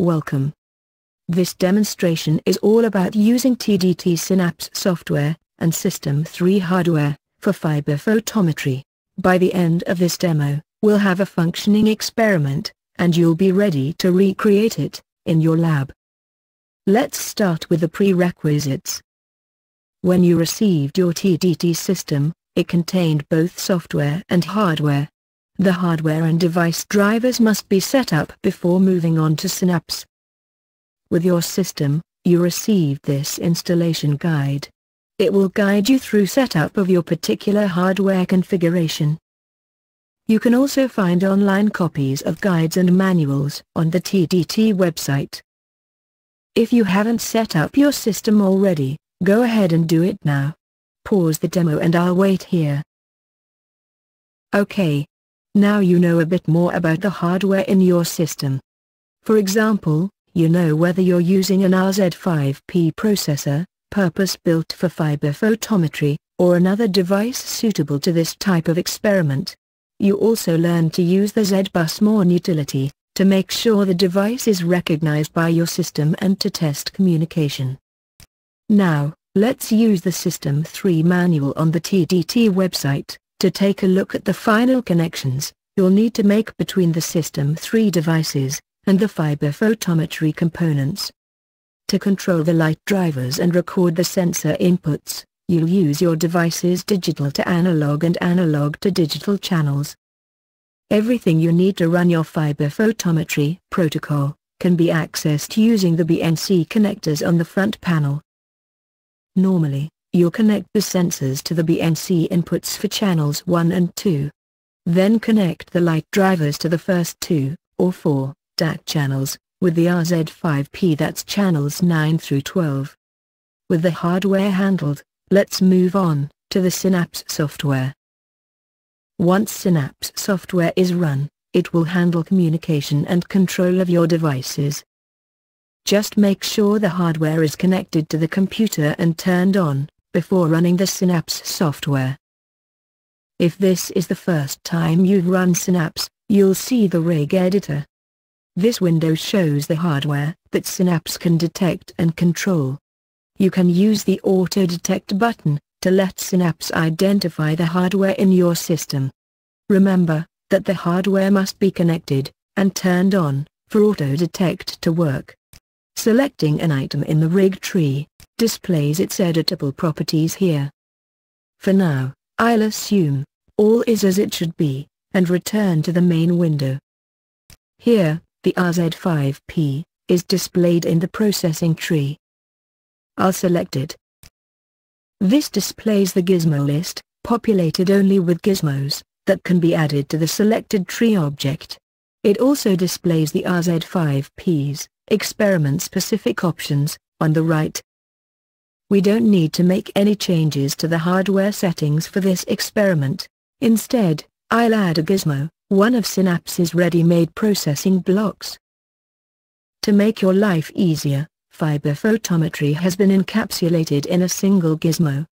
Welcome. This demonstration is all about using TDT Synapse software and System 3 hardware for fiber photometry. By the end of this demo, we'll have a functioning experiment, and you'll be ready to recreate it in your lab. Let's start with the prerequisites. When you received your TDT system, it contained both software and hardware. The hardware and device drivers must be set up before moving on to Synapse. With your system, you received this installation guide. It will guide you through setup of your particular hardware configuration. You can also find online copies of guides and manuals on the TDT website. If you haven't set up your system already, go ahead and do it now. Pause the demo and I'll wait here. Okay. Now you know a bit more about the hardware in your system. For example, you know whether you're using an RZ5P processor, purpose-built for fiber photometry, or another device suitable to this type of experiment. You also learn to use the ZBus Monitor utility, to make sure the device is recognized by your system and to test communication. Now, let's use the System 3 manual on the TDT website, to take a look at the final connections you'll need to make between the System 3 devices, and the fiber photometry components. To control the light drivers and record the sensor inputs, you'll use your device's digital to analog and analog to digital channels. Everything you need to run your fiber photometry protocol, can be accessed using the BNC connectors on the front panel. Normally, you'll connect the sensors to the BNC inputs for channels 1 and 2. Then connect the light drivers to the first 2, or 4, DAC channels, with the RZ5P that's channels 9 through 12. With the hardware handled, let's move on to the Synapse software. Once Synapse software is run, it will handle communication and control of your devices. Just make sure the hardware is connected to the computer and turned on before running the Synapse software. If this is the first time you've run Synapse, you'll see the Rig Editor. This window shows the hardware that Synapse can detect and control. You can use the Auto Detect button to let Synapse identify the hardware in your system. Remember that the hardware must be connected and turned on for Auto Detect to work. Selecting an item in the rig tree displays its editable properties here. For now, I'll assume all is as it should be, and return to the main window. Here, the RZ5P is displayed in the processing tree. I'll select it. This displays the gizmo list, populated only with gizmos, that can be added to the selected tree object. It also displays the RZ5P's experiment-specific options on the right. We don't need to make any changes to the hardware settings for this experiment. Instead, I'll add a gizmo, one of Synapse's ready-made processing blocks. To make your life easier, fiber photometry has been encapsulated in a single gizmo.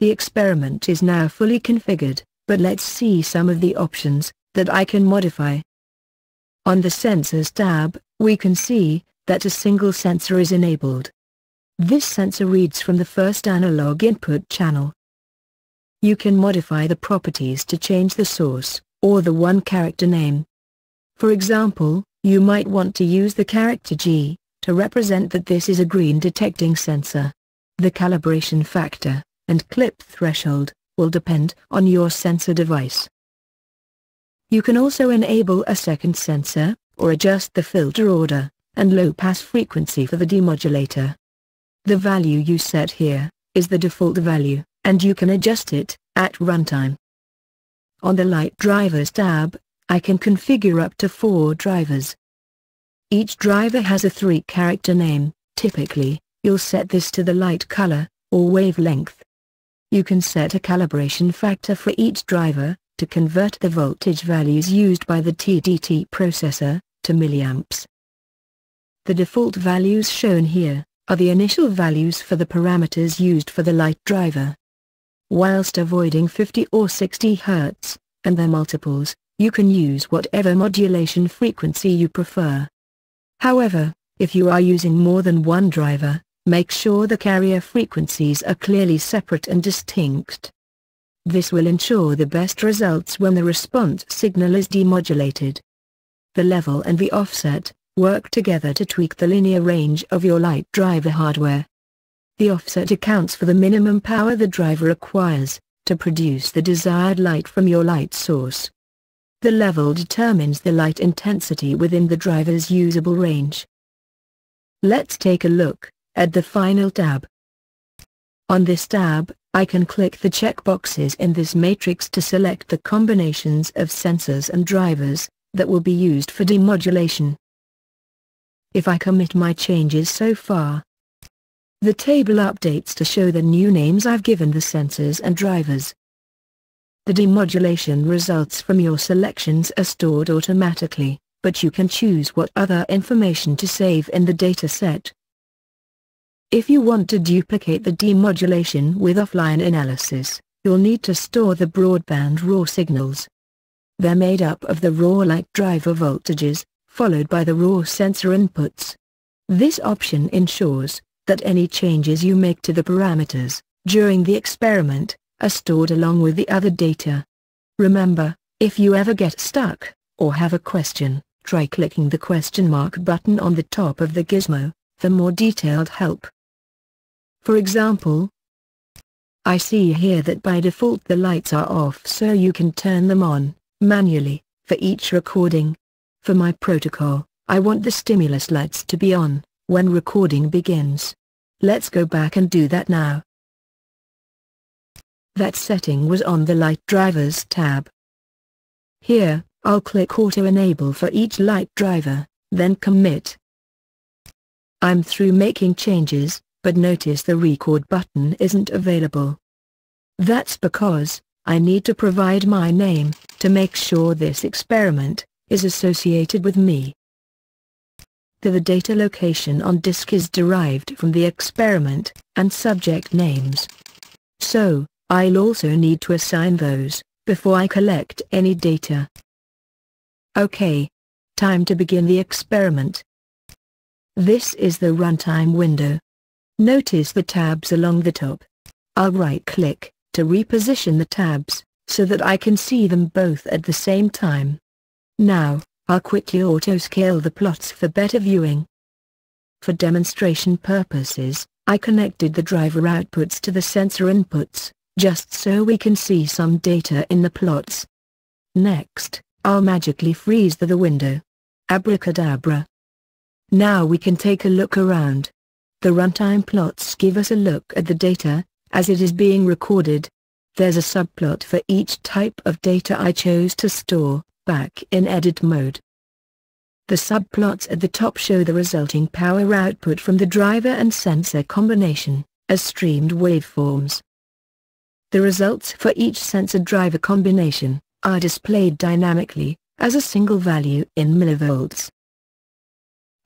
The experiment is now fully configured, but let's see some of the options that I can modify. On the Sensors tab, we can see that a single sensor is enabled. This sensor reads from the first analog input channel. You can modify the properties to change the source, or the one-character name. For example, you might want to use the character G, to represent that this is a green detecting sensor. The calibration factor, and clip threshold, will depend on your sensor device. You can also enable a second sensor, or adjust the filter order, and low-pass frequency for the demodulator. The value you set here, is the default value, and you can adjust it, at runtime. On the Light Drivers tab, I can configure up to 4 drivers. Each driver has a 3-character name, typically, you'll set this to the light color, or wavelength. You can set a calibration factor for each driver, to convert the voltage values used by the TDT processor, to milliamps. The default values shown here, are the initial values for the parameters used for the light driver. Whilst avoiding 50 or 60 Hz, and their multiples, you can use whatever modulation frequency you prefer. However, if you are using more than one driver, make sure the carrier frequencies are clearly separate and distinct. This will ensure the best results when the response signal is demodulated. The level and the offset work together to tweak the linear range of your light driver hardware. The offset accounts for the minimum power the driver requires to produce the desired light from your light source. The level determines the light intensity within the driver's usable range. Let's take a look at the final tab. On this tab, I can click the checkboxes in this matrix to select the combinations of sensors and drivers that will be used for demodulation. If I commit my changes so far, the table updates to show the new names I've given the sensors and drivers. The demodulation results from your selections are stored automatically, but you can choose what other information to save in the dataset. If you want to duplicate the demodulation with offline analysis, you'll need to store the broadband raw signals. They're made up of the raw light driver voltages, followed by the raw sensor inputs. This option ensures that any changes you make to the parameters during the experiment are stored along with the other data. Remember, if you ever get stuck, or have a question, try clicking the question mark button on the top of the gizmo for more detailed help. For example, I see here that by default the lights are off, so you can turn them on manually for each recording. For my protocol, I want the stimulus lights to be on when recording begins. Let's go back and do that now. That setting was on the Light Drivers tab. Here, I'll click Auto Enable for each light driver, then Commit. I'm through making changes, but notice the record button isn't available. That's because I need to provide my name to make sure this experiment is associated with me. The data location on disk is derived from the experiment and subject names. So, I'll also need to assign those before I collect any data. OK. Time to begin the experiment. This is the runtime window. Notice the tabs along the top. I'll right-click to reposition the tabs, so that I can see them both at the same time. Now, I'll quickly auto-scale the plots for better viewing. For demonstration purposes, I connected the driver outputs to the sensor inputs, just so we can see some data in the plots. Next, I'll magically freeze the window. Abracadabra. Now we can take a look around. The runtime plots give us a look at the data as it is being recorded. There's a subplot for each type of data I chose to store, back in edit mode. The subplots at the top show the resulting power output from the driver and sensor combination, as streamed waveforms. The results for each sensor-driver combination are displayed dynamically, as a single value in millivolts.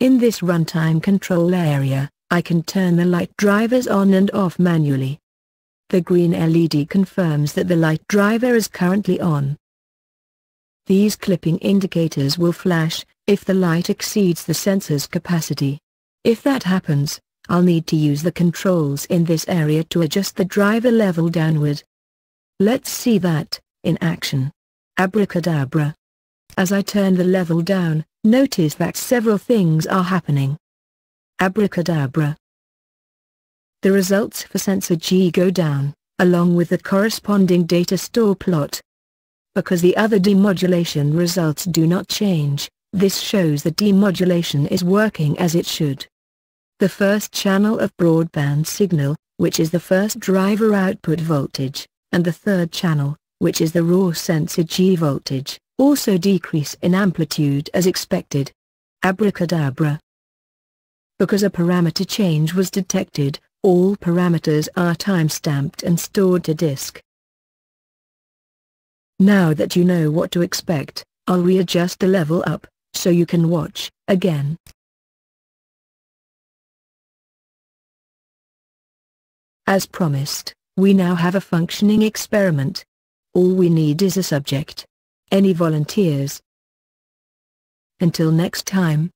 In this runtime control area, I can turn the light drivers on and off manually. The green LED confirms that the light driver is currently on. These clipping indicators will flash if the light exceeds the sensor's capacity. If that happens, I'll need to use the controls in this area to adjust the driver level downward. Let's see that in action. Abracadabra. As I turn the level down, notice that several things are happening. Abracadabra. The results for sensor G go down, along with the corresponding data store plot. Because the other demodulation results do not change, this shows that demodulation is working as it should. The first channel of broadband signal, which is the first driver output voltage, and the third channel, which is the raw sensor G voltage, also decrease in amplitude as expected. Abracadabra. Because a parameter change was detected, all parameters are time-stamped and stored to disk. Now that you know what to expect, I'll readjust the level up, so you can watch again. As promised, we now have a functioning experiment. All we need is a subject. Any volunteers? Until next time.